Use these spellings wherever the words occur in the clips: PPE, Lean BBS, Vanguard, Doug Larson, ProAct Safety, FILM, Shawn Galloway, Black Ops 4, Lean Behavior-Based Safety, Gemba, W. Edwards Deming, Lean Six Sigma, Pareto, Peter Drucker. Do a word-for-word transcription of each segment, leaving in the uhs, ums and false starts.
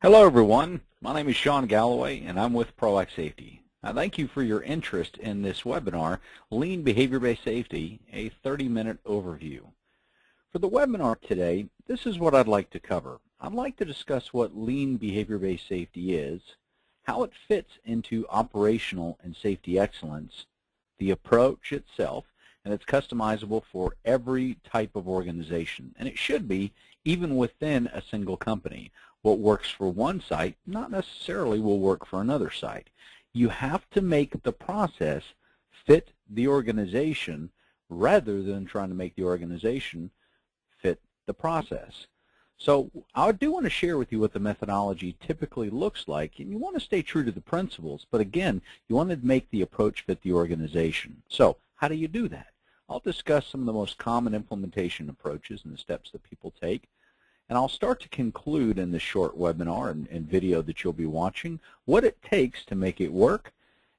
Hello everyone, my name is Shawn Galloway and I'm with ProAct Safety. I thank you for your interest in this webinar, Lean Behavior-Based Safety, a thirty minute overview. For the webinar today, this is what I'd like to cover. I'd like to discuss what Lean Behavior-Based Safety is, how it fits into operational and safety excellence, the approach itself, and it's customizable for every type of organization, and it should be even within a single company. What works for one site not necessarily will work for another site. You have to make the process fit the organization rather than trying to make the organization fit the process. So I do want to share with you what the methodology typically looks like, and you want to stay true to the principles, but again, you want to make the approach fit the organization. So how do you do that? I'll discuss some of the most common implementation approaches and the steps that people take. And I'll start to conclude in this short webinar and, and video that you'll be watching what it takes to make it work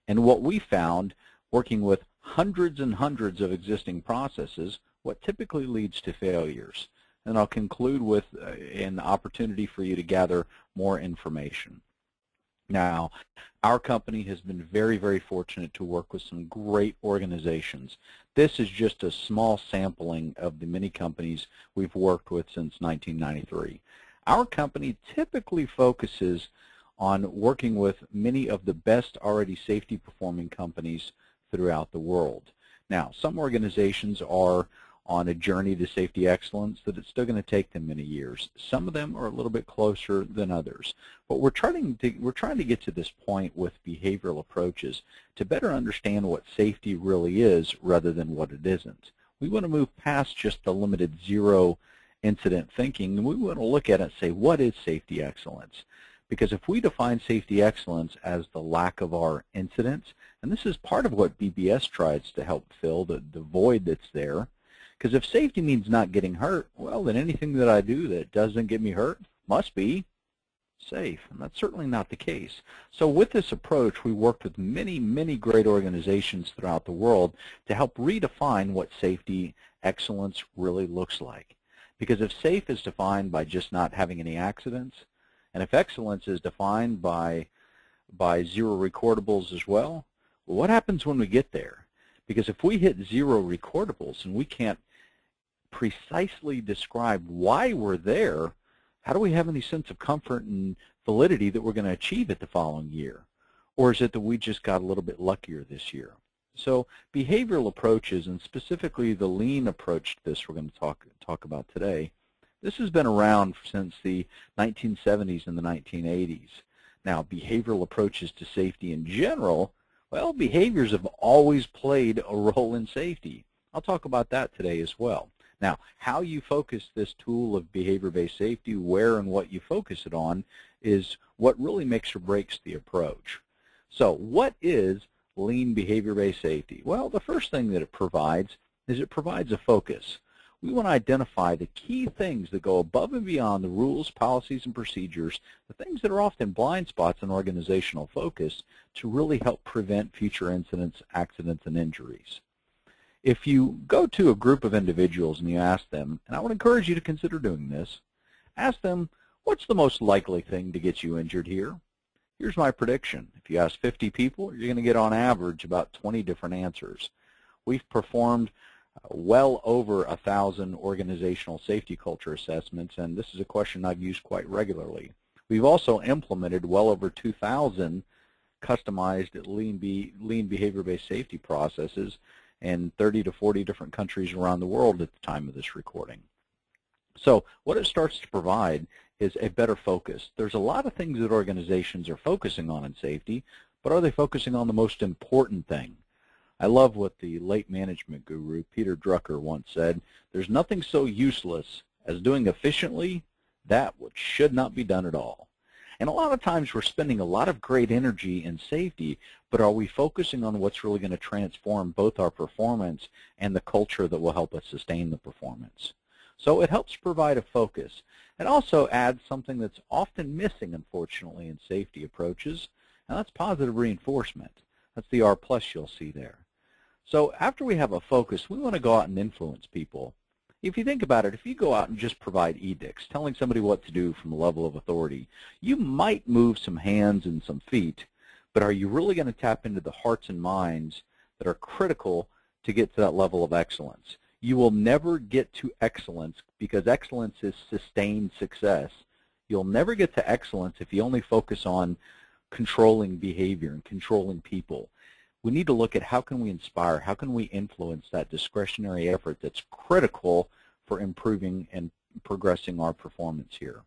and what we found working with hundreds and hundreds of existing processes, what typically leads to failures. And I'll conclude with uh, an opportunity for you to gather more information. Now, our company has been very, very fortunate to work with some great organizations. This is just a small sampling of the many companies we've worked with since nineteen ninety-three. Our company typically focuses on working with many of the best already safety performing companies throughout the world. Now, some organizations are on a journey to safety excellence that it's still going to take them many years. Some of them are a little bit closer than others. But we're trying to, we're trying to get to this point with behavioral approaches to better understand what safety really is rather than what it isn't. We want to move past just the limited zero incident thinking, and we want to look at it and say, what is safety excellence? Because if we define safety excellence as the lack of our incidents, and this is part of what B B S tries to help fill, the, the void that's there, because if safety means not getting hurt, well, then anything that I do that doesn't get me hurt must be safe, and that's certainly not the case. So with this approach, we worked with many, many great organizations throughout the world to help redefine what safety excellence really looks like. Because if safe is defined by just not having any accidents, and if excellence is defined by, by zero recordables as well, well, what happens when we get there? Because if we hit zero recordables and we can't precisely describe why we're there, how do we have any sense of comfort and validity that we're going to achieve it the following year? Or is it that we just got a little bit luckier this year? So behavioral approaches, and specifically the lean approach to this we're going to talk, talk about today, this has been around since the nineteen seventies and the nineteen eighties. Now, behavioral approaches to safety in general, well, behaviors have always played a role in safety. I'll talk about that today as well. Now, how you focus this tool of behavior-based safety, where and what you focus it on, is what really makes or breaks the approach. So what is lean behavior-based safety? Well, the first thing that it provides is it provides a focus. We want to identify the key things that go above and beyond the rules, policies, and procedures, the things that are often blind spots in organizational focus, to really help prevent future incidents, accidents, and injuries. If you go to a group of individuals and you ask them, and I would encourage you to consider doing this, ask them, what's the most likely thing to get you injured here? Here's my prediction. If you ask fifty people, you're going to get on average about twenty different answers. We've performed well over a thousand organizational safety culture assessments, and this is a question I've used quite regularly. We've also implemented well over two thousand customized lean, be, lean behavior-based safety processes in thirty to forty different countries around the world at the time of this recording. So what it starts to provide is a better focus. There's a lot of things that organizations are focusing on in safety, but are they focusing on the most important thing? I love what the late management guru Peter Drucker once said, there's nothing so useless as doing efficiently that which should not be done at all. And a lot of times we're spending a lot of great energy in safety, but are we focusing on what's really going to transform both our performance and the culture that will help us sustain the performance? So it helps provide a focus. It also adds something that's often missing, unfortunately, in safety approaches, and that's positive reinforcement. That's the R plus you'll see there. So after we have a focus, we want to go out and influence people. If you think about it, if you go out and just provide edicts, telling somebody what to do from a level of authority, you might move some hands and some feet, but are you really going to tap into the hearts and minds that are critical to get to that level of excellence? You will never get to excellence because excellence is sustained success. You'll never get to excellence if you only focus on controlling behavior and controlling people. We need to look at how can we inspire, how can we influence that discretionary effort that's critical for improving and progressing our performance here.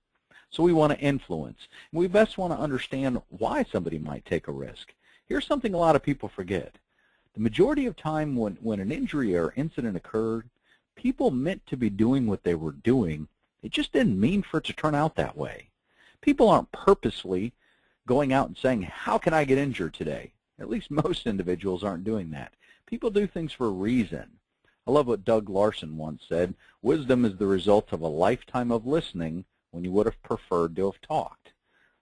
So we want to influence. We best want to understand why somebody might take a risk. Here's something a lot of people forget. The majority of time when, when an injury or incident occurred, people meant to be doing what they were doing. It just didn't mean for it to turn out that way. People aren't purposely going out and saying, how can I get injured today? At least most individuals aren't doing that. People do things for a reason. I love what Doug Larson once said, wisdom is the result of a lifetime of listening when you would have preferred to have talked.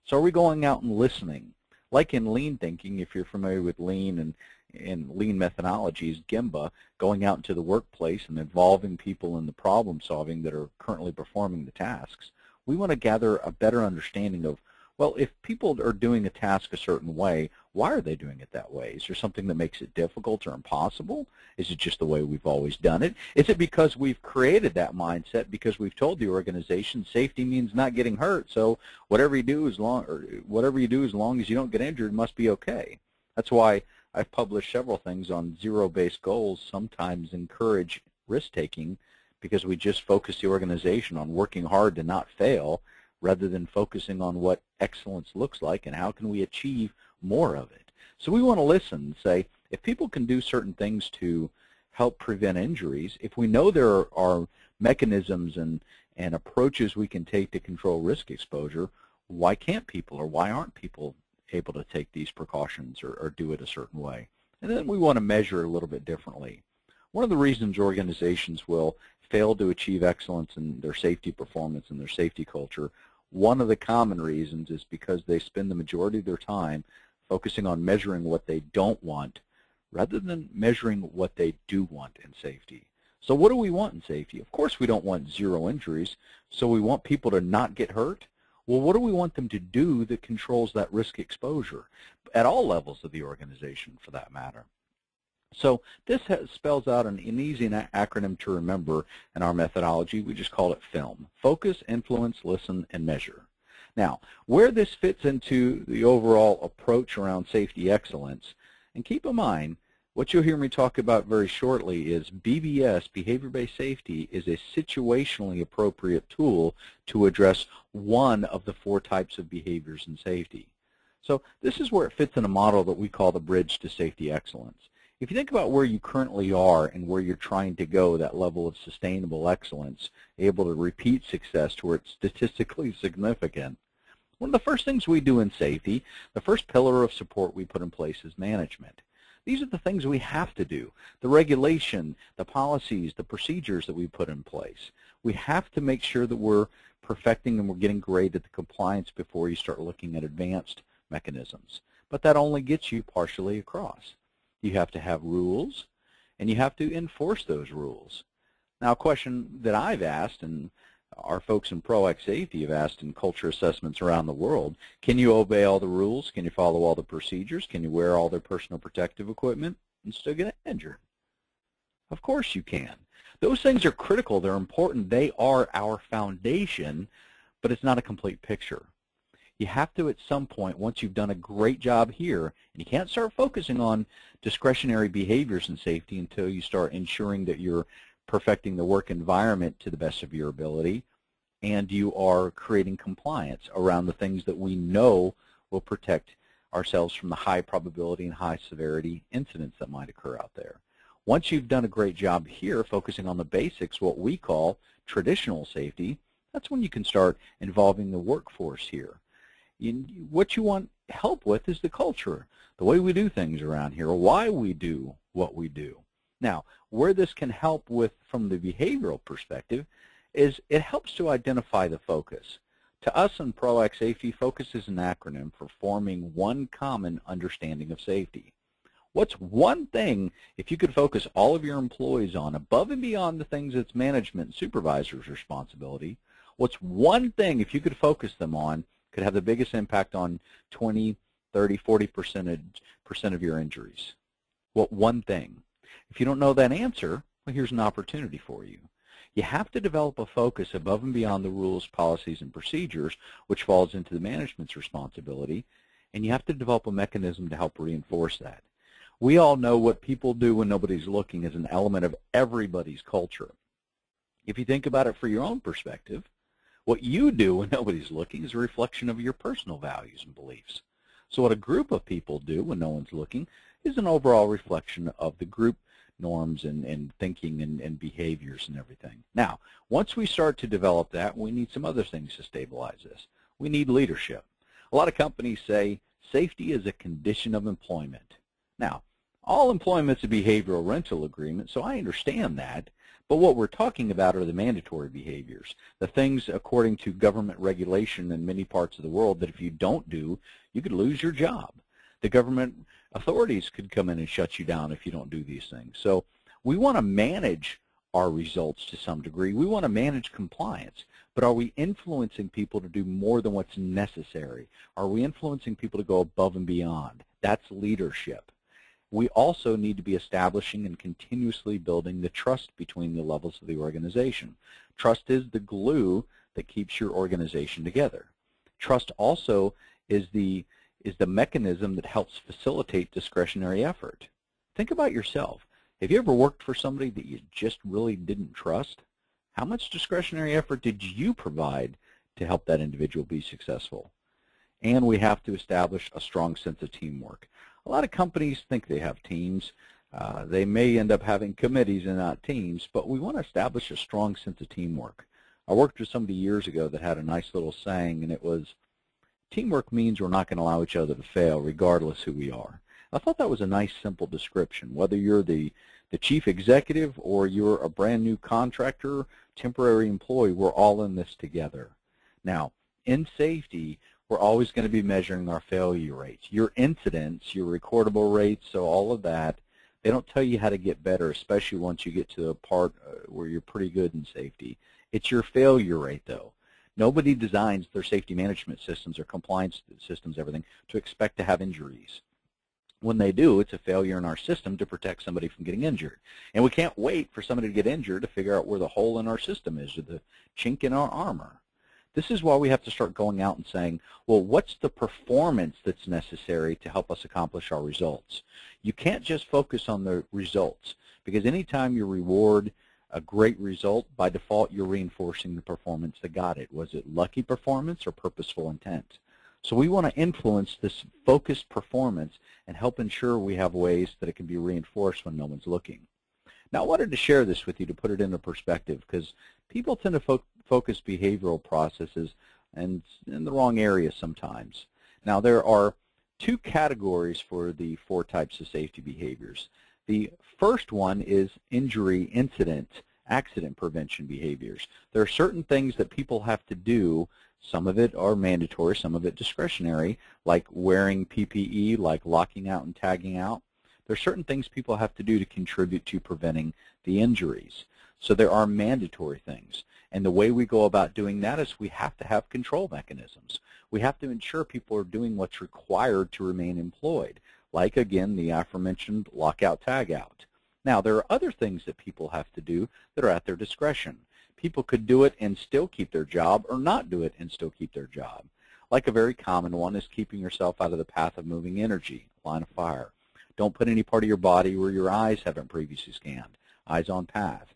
So are we going out and listening? Like in lean thinking, if you're familiar with lean and in lean methodologies, Gemba, going out into the workplace and involving people in the problem solving that are currently performing the tasks, we want to gather a better understanding of, well, if people are doing a task a certain way, why are they doing it that way? Is there something that makes it difficult or impossible? Is it just the way we've always done it? Is it because we've created that mindset because we've told the organization safety means not getting hurt, so whatever you do as long, or whatever you do as long as you don't get injured must be okay? That's why I've published several things on zero-based goals, sometimes encourage risk-taking because we just focus the organization on working hard to not fail rather than focusing on what excellence looks like and how can we achieve more of it. So we want to listen and say, if people can do certain things to help prevent injuries, if we know there are mechanisms and, and approaches we can take to control risk exposure, why can't people or why aren't people able to take these precautions or, or do it a certain way? And then we want to measure a little bit differently. One of the reasons organizations will fail to achieve excellence in their safety performance and their safety culture, one of the common reasons is because they spend the majority of their time focusing on measuring what they don't want rather than measuring what they do want in safety. So what do we want in safety? Of course we don't want zero injuries, so we want people to not get hurt. Well, what do we want them to do that controls that risk exposure at all levels of the organization, for that matter? So this has, spells out an, an easy acronym to remember in our methodology. We just call it FILM: focus, influence, listen, and measure. Now, where this fits into the overall approach around safety excellence, and keep in mind, what you'll hear me talk about very shortly is B B S, behavior-based safety, is a situationally appropriate tool to address one of the four types of behaviors in safety. So this is where it fits in a model that we call the bridge to safety excellence. If you think about where you currently are and where you're trying to go, that level of sustainable excellence, able to repeat success to where it's statistically significant, one of the first things we do in safety, the first pillar of support we put in place is management. These are the things we have to do, the regulation, the policies, the procedures that we put in place. We have to make sure that we're perfecting and we're getting great at the compliance before you start looking at advanced mechanisms. But that only gets you partially across. You have to have rules, and you have to enforce those rules. Now, a question that I've asked, and our folks in ProAct Safety have asked in culture assessments around the world, can you obey all the rules? Can you follow all the procedures? Can you wear all their personal protective equipment and still get injured? Of course you can. Those things are critical. They're important. They are our foundation, but it's not a complete picture. You have to, at some point, once you've done a great job here, and you can't start focusing on discretionary behaviors in safety until you start ensuring that you're perfecting the work environment to the best of your ability, and you are creating compliance around the things that we know will protect ourselves from the high probability and high severity incidents that might occur out there. Once you've done a great job here, focusing on the basics, what we call traditional safety, that's when you can start involving the workforce here. You, what you want help with is the culture, the way we do things around here, why we do what we do. Now, where this can help with from the behavioral perspective is it helps to identify the focus. To us in ProAct Safety, focus is an acronym for forming one common understanding of safety. What's one thing, if you could focus all of your employees on, above and beyond the things that's management and supervisor's responsibility, what's one thing, if you could focus them on, could have the biggest impact on twenty, thirty, forty percent of your injuries? What one thing? If you don't know that answer, well, here's an opportunity for you. You have to develop a focus above and beyond the rules, policies, and procedures, which falls into the management's responsibility, and you have to develop a mechanism to help reinforce that. We all know what people do when nobody's looking is an element of everybody's culture. If you think about it for your own perspective, what you do when nobody's looking is a reflection of your personal values and beliefs. So what a group of people do when no one's looking is an overall reflection of the group norms and, and thinking and, and behaviors and everything. Now, once we start to develop that, we need some other things to stabilize this. We need leadership. A lot of companies say safety is a condition of employment. Now, all employment's a behavioral rental agreement, so I understand that, but what we're talking about are the mandatory behaviors, the things according to government regulation in many parts of the world that if you don't do, you could lose your job. The government authorities could come in and shut you down if you don't do these things. So we want to manage our results to some degree. We want to manage compliance, but are we influencing people to do more than what's necessary? Are we influencing people to go above and beyond? That's leadership. We also need to be establishing and continuously building the trust between the levels of the organization. Trust is the glue that keeps your organization together. Trust also is the is the mechanism that helps facilitate discretionary effort. Think about yourself. Have you ever worked for somebody that you just really didn't trust? How much discretionary effort did you provide to help that individual be successful? And we have to establish a strong sense of teamwork. A lot of companies think they have teams. Uh, they may end up having committees and not teams, but we want to establish a strong sense of teamwork. I worked with somebody years ago that had a nice little saying, and it was, teamwork means we're not going to allow each other to fail regardless who we are. I thought that was a nice, simple description. Whether you're the, the chief executive or you're a brand new contractor, temporary employee, we're all in this together. Now, in safety, we're always going to be measuring our failure rates. Your incidents, your recordable rates, so all of that, they don't tell you how to get better, especially once you get to a part where you're pretty good in safety. It's your failure rate, though. Nobody designs their safety management systems or compliance systems, everything, to expect to have injuries. When they do, it's a failure in our system to protect somebody from getting injured. And we can't wait for somebody to get injured to figure out where the hole in our system is or the chink in our armor. This is why we have to start going out and saying, well, what's the performance that's necessary to help us accomplish our results? You can't just focus on the results, because anytime you reward a great result, by default, you're reinforcing the performance that got it. Was it lucky performance or purposeful intent? So we want to influence this focused performance and help ensure we have ways that it can be reinforced when no one's looking. Now, I wanted to share this with you to put it into perspective, because people tend to fo- focus behavioral processes and in the wrong area sometimes. Now, there are two categories for the four types of safety behaviors. The first one is injury, incident, accident prevention behaviors. There are certain things that people have to do. Some of it are mandatory, some of it discretionary, like wearing P P E, like locking out and tagging out. There are certain things people have to do to contribute to preventing the injuries. So there are mandatory things. And the way we go about doing that is we have to have control mechanisms. We have to ensure people are doing what's required to remain employed, like, again, the aforementioned lockout tagout. Now, there are other things that people have to do that are at their discretion. People could do it and still keep their job, or not do it and still keep their job. Like a very common one is keeping yourself out of the path of moving energy, line of fire. Don't put any part of your body where your eyes haven't previously scanned, eyes on path.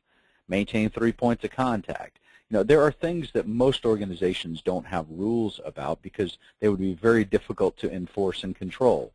Maintain three points of contact. You know, there are things that most organizations don't have rules about because they would be very difficult to enforce and control.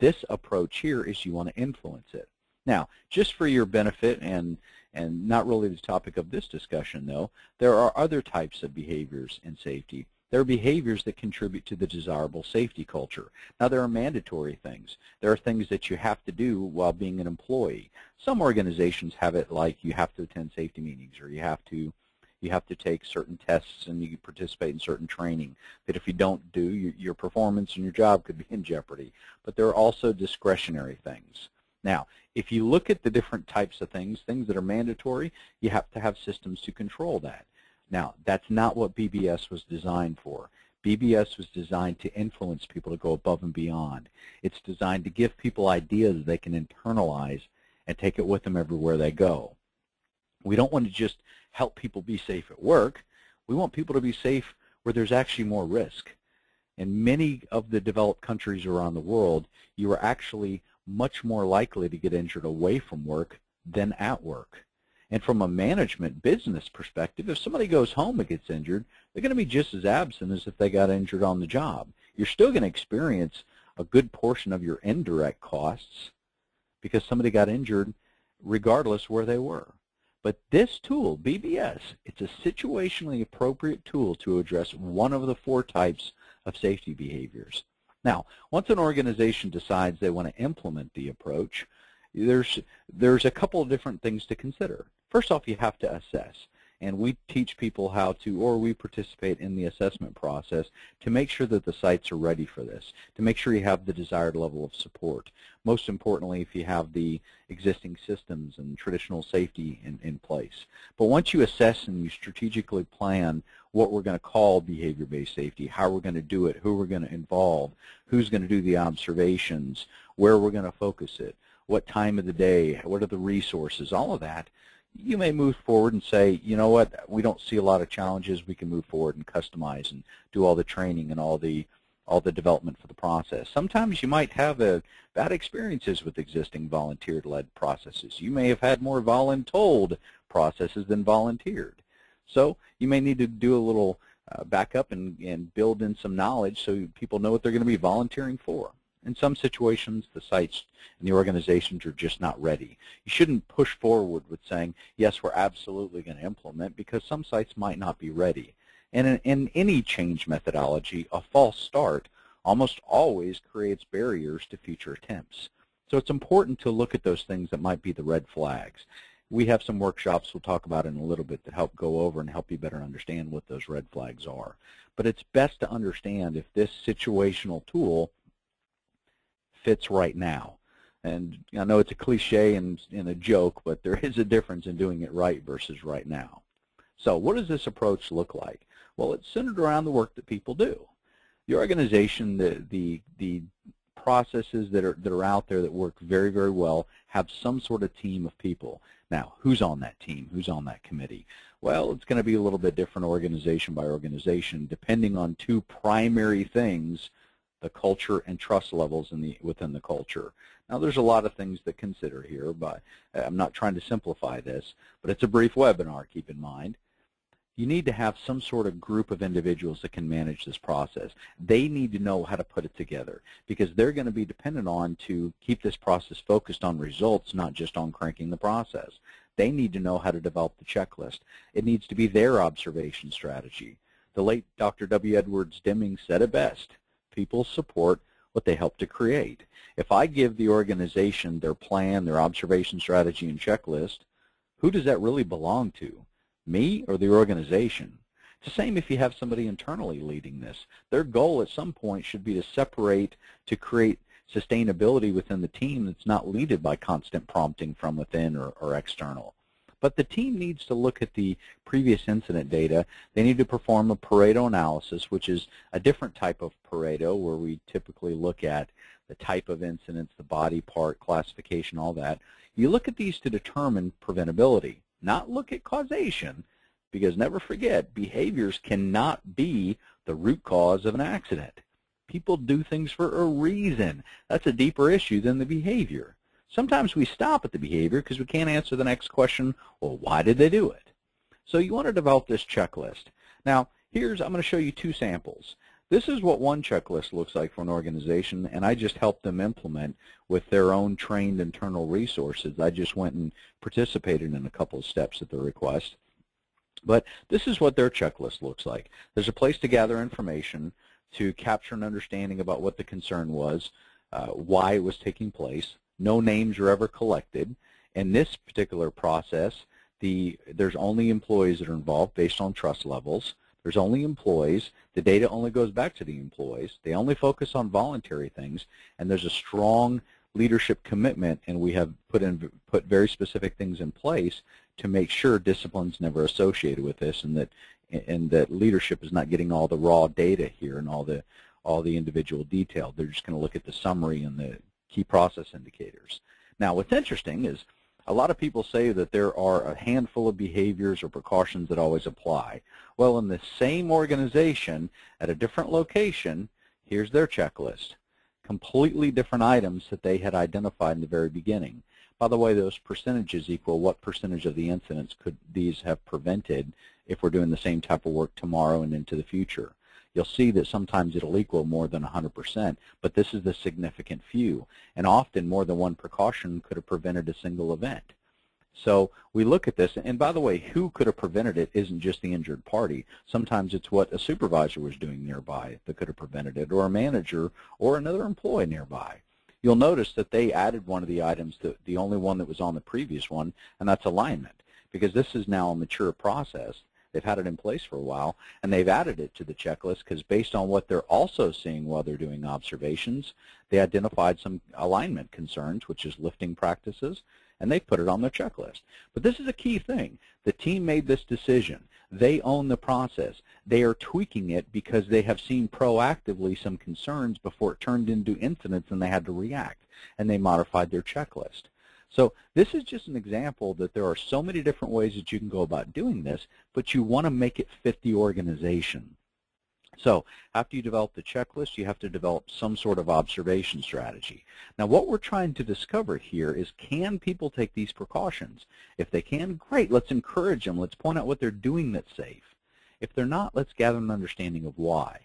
This approach here is you want to influence it. Now, just for your benefit and, and not really the topic of this discussion, though, there are other types of behaviors in safety. There are behaviors that contribute to the desirable safety culture. Now, there are mandatory things. There are things that you have to do while being an employee. Some organizations have it like you have to attend safety meetings, or you have to you have to take certain tests and you participate in certain training that if you don't do, you, your performance and your job could be in jeopardy. But there are also discretionary things. Now, if you look at the different types of things, things that are mandatory, you have to have systems to control that. Now, that's not what B B S was designed for. B B S was designed to influence people to go above and beyond. It's designed to give people ideas they can internalize and take it with them everywhere they go. We don't want to just help people be safe at work. We want people to be safe where there's actually more risk. In many of the developed countries around the world, you are actually much more likely to get injured away from work than at work. And from a management business perspective, if somebody goes home and gets injured, they're going to be just as absent as if they got injured on the job. You're still going to experience a good portion of your indirect costs because somebody got injured regardless where they were. But this tool, B B S, it's a situationally appropriate tool to address one of the four types of safety behaviors. Now, once an organization decides they want to implement the approach, there's, there's a couple of different things to consider. First off, you have to assess, and we teach people how to, or we participate in the assessment process to make sure that the sites are ready for this, to make sure you have the desired level of support. Most importantly, if you have the existing systems and traditional safety in, in place. But once you assess and you strategically plan what we're going to call behavior-based safety, how we're going to do it, who we're going to involve, who's going to do the observations, where we're going to focus it, what time of the day, what are the resources, all of that, you may move forward and say, you know what, we don't see a lot of challenges, we can move forward and customize and do all the training and all the all the development for the process. Sometimes you might have a, bad experiences with existing volunteer-led processes. You may have had more voluntold processes than volunteered. So you may need to do a little uh, backup and, and build in some knowledge so people know what they're going to be volunteering for. In some situations, the sites and the organizations are just not ready. You shouldn't push forward with saying, yes, we're absolutely going to implement, because some sites might not be ready. And in, in any change methodology, a false start almost always creates barriers to future attempts. So it's important to look at those things that might be the red flags. We have some workshops we'll talk about in a little bit that help go over and help you better understand what those red flags are. But it's best to understand if this situational tool fits right now. And I know it's a cliche and, and a joke, but there is a difference in doing it right versus right now. So what does this approach look like? Well, it's centered around the work that people do. The organization, the, the, the processes that are, that are out there that work very, very well have some sort of team of people. Now, who's on that team? Who's on that committee? Well, it's going to be a little bit different organization by organization, depending on two primary things: the culture and trust levels in the, within the culture. Now, there's a lot of things to consider here, but I'm not trying to simplify this, but it's a brief webinar, keep in mind. You need to have some sort of group of individuals that can manage this process. They need to know how to put it together, because they're going to be dependent on to keep this process focused on results, not just on cranking the process. They need to know how to develop the checklist. It needs to be their observation strategy. The late Doctor W. Edwards Deming said it best: people support what they help to create. If I give the organization their plan, their observation strategy, and checklist, who does that really belong to? Me or the organization? It's the same if you have somebody internally leading this. Their goal at some point should be to separate, to create sustainability within the team that's not led by constant prompting from within or, or external. But the team needs to look at the previous incident data. They need to perform a Pareto analysis, which is a different type of Pareto where we typically look at the type of incidents, the body part, classification, all that. You look at these to determine preventability, not look at causation, because never forget, behaviors cannot be the root cause of an accident. People do things for a reason. That's a deeper issue than the behavior. Sometimes we stop at the behavior because we can't answer the next question, well, why did they do it? So you want to develop this checklist. Now, here's, I'm going to show you two samples. This is what one checklist looks like for an organization, and I just helped them implement with their own trained internal resources. I just went and participated in a couple of steps at their request. But this is what their checklist looks like. There's a place to gather information, to capture an understanding about what the concern was, uh, why it was taking place. No names are ever collected. In this particular process, the there's only employees that are involved based on trust levels. There's only employees. The data only goes back to the employees. They only focus on voluntary things, and there's a strong leadership commitment, and we have put in put very specific things in place to make sure discipline's never associated with this, and that and that leadership is not getting all the raw data here and all the all the individual detail. They're just going to look at the summary and the key process indicators. Now, what's interesting is a lot of people say that there are a handful of behaviors or precautions that always apply. Well, in the same organization at a different location, here's their checklist. Completely different items that they had identified in the very beginning. By the way, those percentages equal what percentage of the incidents could these have prevented if we're doing the same type of work tomorrow and into the future. You'll see that sometimes it'll equal more than one hundred percent, but this is the significant few, and often more than one precaution could have prevented a single event. So we look at this, and by the way, who could have prevented it isn't just the injured party. Sometimes it's what a supervisor was doing nearby that could have prevented it, or a manager, or another employee nearby. You'll notice that they added one of the items, that the only one that was on the previous one, and that's alignment, because this is now a mature process. They've had it in place for a while, and they've added it to the checklist because based on what they're also seeing while they're doing observations, they identified some alignment concerns, which is lifting practices, and they put it on their checklist. But this is a key thing. The team made this decision. They own the process. They are tweaking it because they have seen proactively some concerns before it turned into incidents and they had to react, and they modified their checklist. So this is just an example that there are so many different ways that you can go about doing this, but you want to make it fit the organization. So after you develop the checklist, you have to develop some sort of observation strategy. Now what we're trying to discover here is, can people take these precautions? If they can, great, let's encourage them. Let's point out what they're doing that's safe. If they're not, let's gather an understanding of why.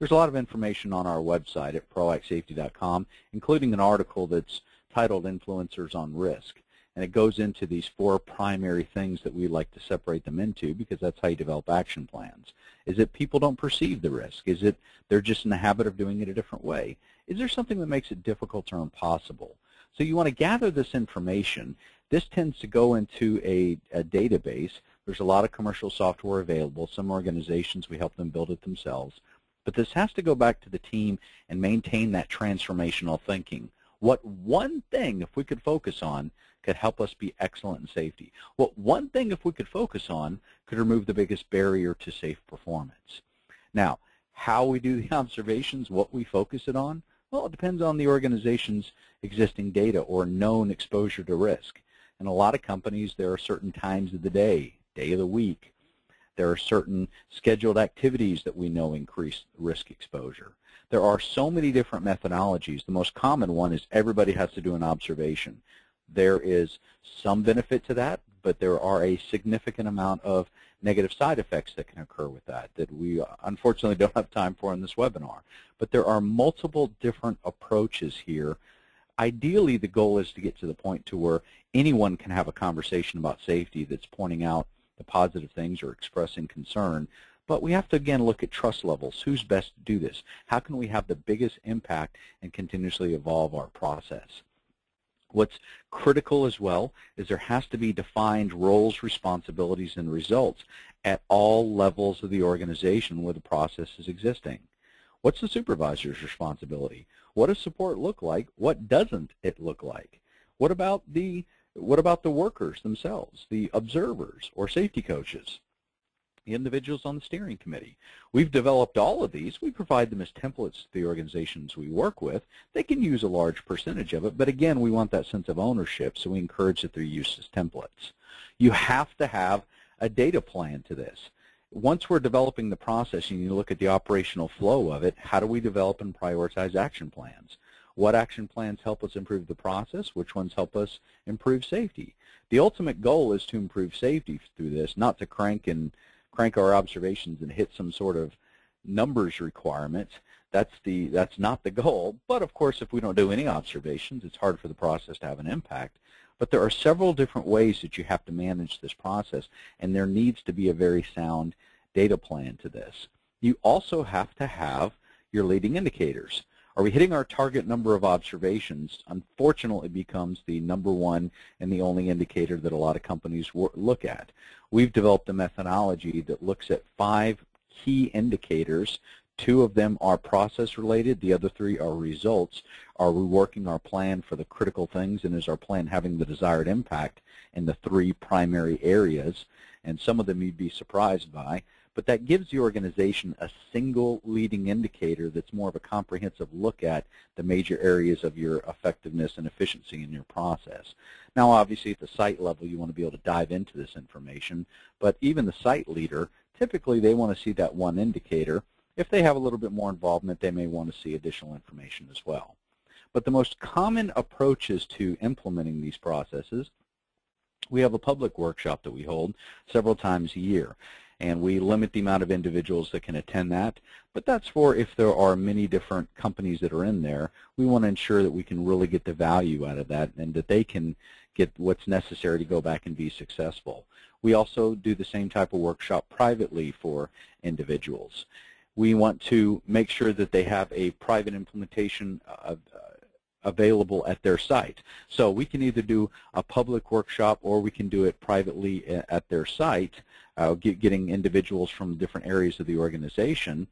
There's a lot of information on our website at proact safety dot com, including an article that's titled Influencers on Risk, and it goes into these four primary things that we like to separate them into, because that's how you develop action plans. Is it people don't perceive the risk? Is it they're just in the habit of doing it a different way? Is there something that makes it difficult or impossible? So you want to gather this information. This tends to go into a, a database. There's a lot of commercial software available. Some organizations, we help them build it themselves. But this has to go back to the team and maintain that transformational thinking. What one thing, if we could focus on, could help us be excellent in safety? What one thing, if we could focus on, could remove the biggest barrier to safe performance? Now, how we do the observations, what we focus it on, well, it depends on the organization's existing data or known exposure to risk. In a lot of companies, there are certain times of the day, day of the week. There are certain scheduled activities that we know increase risk exposure. There are so many different methodologies. The most common one is everybody has to do an observation. There is some benefit to that, but there are a significant amount of negative side effects that can occur with that that we unfortunately don't have time for in this webinar. But there are multiple different approaches here. Ideally, the goal is to get to the point to where anyone can have a conversation about safety that's pointing out the positive things or expressing concern. But we have to, again, look at trust levels. Who's best to do this? How can we have the biggest impact and continuously evolve our process? What's critical as well is there has to be defined roles, responsibilities, and results at all levels of the organization where the process is existing. What's the supervisor's responsibility? What does support look like? What doesn't it look like? What about the, what about the workers themselves, the observers or safety coaches? The individuals on the steering committee. We've developed all of these. We provide them as templates to the organizations we work with. They can use a large percentage of it, but again, we want that sense of ownership, so we encourage that they're used as templates. You have to have a data plan to this. Once we're developing the process, you need to look at the operational flow of it. How do we develop and prioritize action plans? What action plans help us improve the process? Which ones help us improve safety? The ultimate goal is to improve safety through this, not to crank and crank our observations and hit some sort of numbers requirement. That's the that's not the goal. But of course, if we don't do any observations, it's hard for the process to have an impact. But there are several different ways that you have to manage this process, and there needs to be a very sound data plan to this. You also have to have your leading indicators. Are we hitting our target number of observations? Unfortunately, it becomes the number one and the only indicator that a lot of companies look at. We've developed a methodology that looks at five key indicators. Two of them are process related, the other three are results. Are we working our plan for the critical things, and is our plan having the desired impact in the three primary areas? And some of them you'd be surprised by, but that gives the organization a single leading indicator that's more of a comprehensive look at the major areas of your effectiveness and efficiency in your process. Now obviously at the site level you want to be able to dive into this information, but even the site leader, typically they want to see that one indicator. If they have a little bit more involvement, they may want to see additional information as well. But the most common approaches to implementing these processes, we have a public workshop that we hold several times a year, and we limit the amount of individuals that can attend that, but that's for if there are many different companies that are in there. We want to ensure that we can really get the value out of that and that they can get what's necessary to go back and be successful. We also do the same type of workshop privately for individuals. We want to make sure that they have a private implementation of, uh, available at their site. So we can either do a public workshop or we can do it privately at their site, uh, get, getting individuals from different areas of the organization.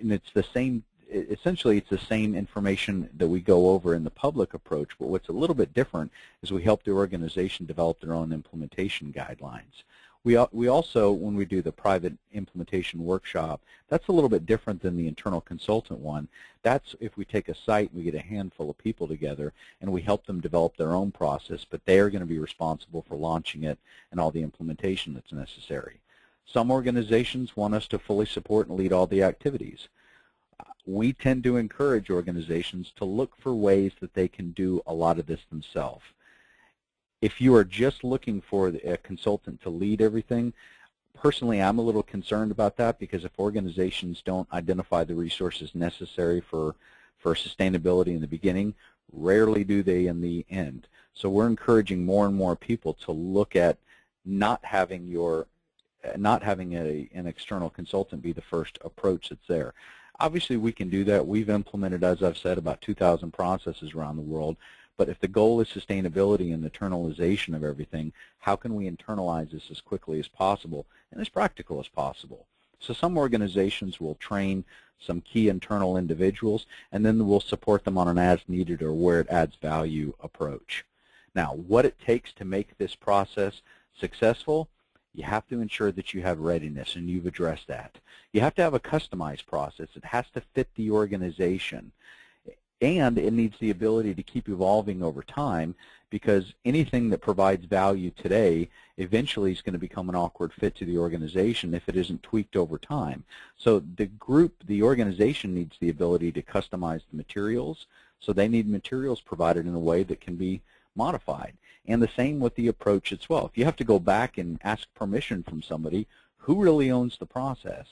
And it's the same, essentially it's the same information that we go over in the public approach, but what's a little bit different is we help the organization develop their own implementation guidelines. We, we also, when we do the private implementation workshop, that's a little bit different than the internal consultant one. That's if we take a site and we get a handful of people together and we help them develop their own process, but they are going to be responsible for launching it and all the implementation that's necessary. Some organizations want us to fully support and lead all the activities. We tend to encourage organizations to look for ways that they can do a lot of this themselves. If you are just looking for a consultant to lead everything, personally I'm a little concerned about that, because if organizations don't identify the resources necessary for, for sustainability in the beginning, rarely do they in the end. So we're encouraging more and more people to look at not having your, not having a, an external consultant be the first approach that's there. Obviously we can do that. We've implemented, as I've said, about two thousand processes around the world. But if the goal is sustainability and the internalization of everything, how can we internalize this as quickly as possible and as practical as possible? So some organizations will train some key internal individuals, and then we'll support them on an as-needed or where it adds value approach. Now, what it takes to make this process successful, you have to ensure that you have readiness, and you've addressed that. You have to have a customized process. It has to fit the organization. And it needs the ability to keep evolving over time, because anything that provides value today eventually is going to become an awkward fit to the organization if it isn't tweaked over time. So the group, the organization needs the ability to customize the materials, so they need materials provided in a way that can be modified. And the same with the approach as well. If you have to go back and ask permission from somebody, who really owns the process?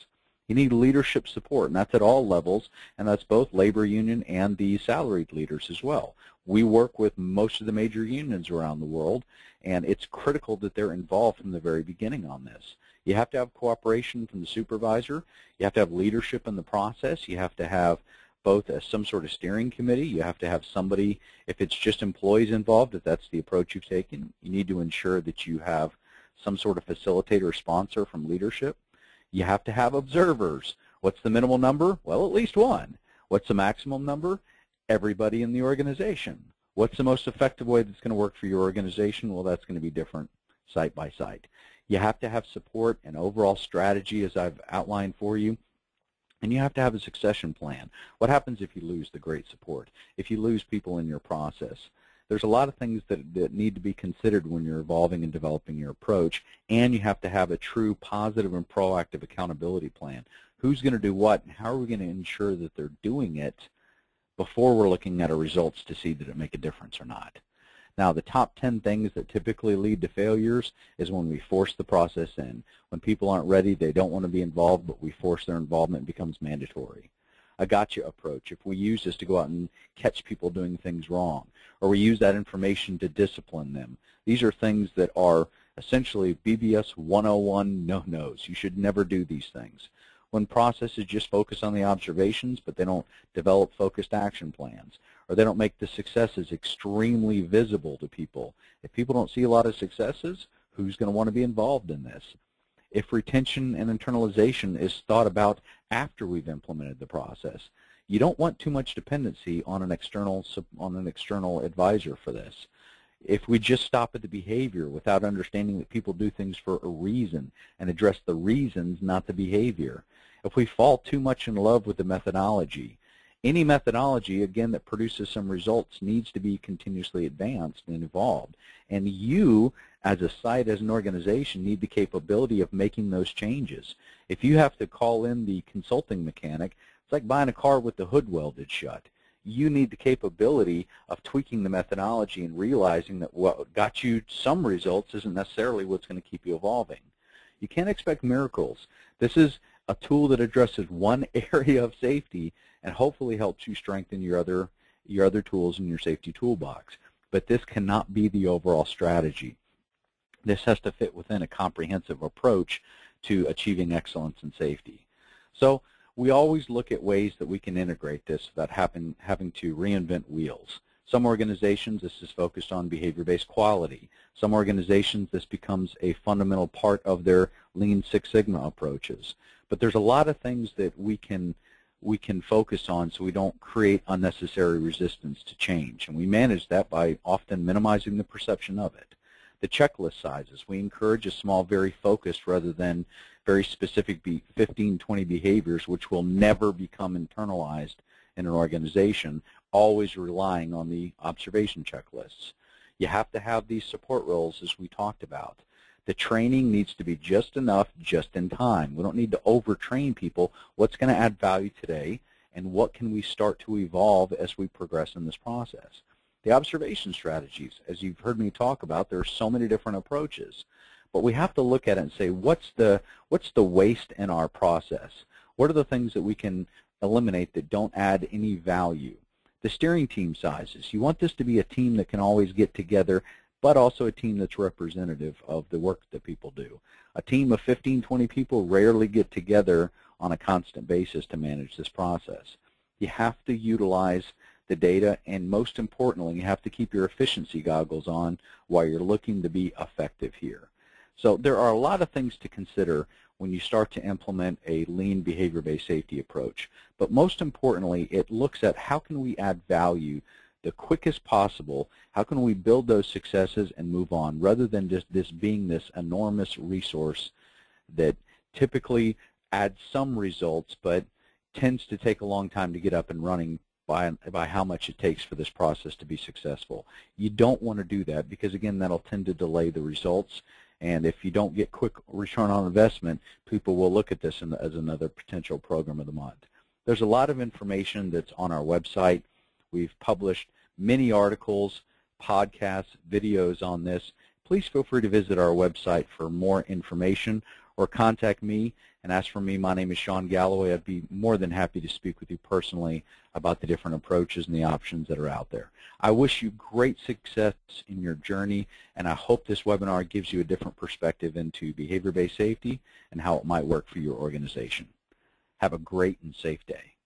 You need leadership support, and that's at all levels, and that's both labor union and the salaried leaders as well. We work with most of the major unions around the world, and it's critical that they're involved from the very beginning on this. You have to have cooperation from the supervisor. You have to have leadership in the process. You have to have both a, some sort of steering committee. You have to have somebody, if it's just employees involved, if that's the approach you've taken, you need to ensure that you have some sort of facilitator or sponsor from leadership. You have to have observers. What's the minimal number? Well, at least one. What's the maximum number? Everybody in the organization. What's the most effective way that's going to work for your organization? Well, that's going to be different site by site. You have to have support and overall strategy, as I've outlined for you. And you have to have a succession plan. What happens if you lose the great support? If you lose people in your process? There's a lot of things that, that need to be considered when you're evolving and developing your approach, and you have to have a true positive and proactive accountability plan. Who's going to do what, and how are we going to ensure that they're doing it before we're looking at our results to see did it make a difference or not? Now, the top ten things that typically lead to failures is when we force the process in. When people aren't ready, they don't want to be involved, but we force their involvement, it becomes mandatory. A gotcha approach, if we use this to go out and catch people doing things wrong, or we use that information to discipline them. These are things that are essentially B B S one oh one no-nos. You should never do these things. when processes just focus on the observations, but they don't develop focused action plans, or they don't make the successes extremely visible to people. If people don't see a lot of successes, who's going to want to be involved in this? If retention and internalization is thought about after we've implemented the process, you don't want too much dependency on an external on an external advisor for this. If we just stop at the behavior without understanding that people do things for a reason and address the reasons, not the behavior. If we fall too much in love with the methodology, any methodology, again, that produces some results needs to be continuously advanced and evolved. And you, as a site, as an organization, need the capability of making those changes. If you have to call in the consulting mechanic, it's like buying a car with the hood welded shut. You need the capability of tweaking the methodology and realizing that what got you some results isn't necessarily what's going to keep you evolving. You can't expect miracles. This is a tool that addresses one area of safety and hopefully helps you strengthen your other, your other tools in your safety toolbox. But this cannot be the overall strategy. This has to fit within a comprehensive approach to achieving excellence in safety. So we always look at ways that we can integrate this without having, having to reinvent wheels. Some organizations, this is focused on behavior-based quality. Some organizations, this becomes a fundamental part of their Lean Six Sigma approaches. But there's a lot of things that we can, we can focus on so we don't create unnecessary resistance to change. And we manage that by often minimizing the perception of it. The checklist sizes, we encourage a small, very focused rather than very specific fifteen, twenty behaviors which will never become internalized in an organization, always relying on the observation checklists. You have to have these support roles as we talked about. The training needs to be just enough, just in time. We don't need to overtrain people. What's going to add value today and what can we start to evolve as we progress in this process? The observation strategies, as you've heard me talk about, there are so many different approaches. But we have to look at it and say, what's the, what's the waste in our process? What are the things that we can eliminate that don't add any value? The steering team sizes. You want this to be a team that can always get together, but also a team that's representative of the work that people do. A team of fifteen, twenty people rarely get together on a constant basis to manage this process. You have to utilize the data, and most importantly, you have to keep your efficiency goggles on while you're looking to be effective here. So there are a lot of things to consider when you start to implement a lean behavior-based safety approach. But most importantly, it looks at how can we add value the quickest possible, how can we build those successes and move on, rather than just this being this enormous resource that typically adds some results but tends to take a long time to get up and running By, by how much it takes for this process to be successful. You don't want to do that because, again, that'll tend to delay the results. And if you don't get quick return on investment, people will look at this in, as another potential program of the month. There's a lot of information that's on our website. We've published many articles, podcasts, videos on this. Please feel free to visit our website for more information or contact me and ask for me. My name is Shawn Galloway. I'd be more than happy to speak with you personally about the different approaches and the options that are out there. I wish you great success in your journey, and I hope this webinar gives you a different perspective into behavior-based safety and how it might work for your organization. Have a great and safe day.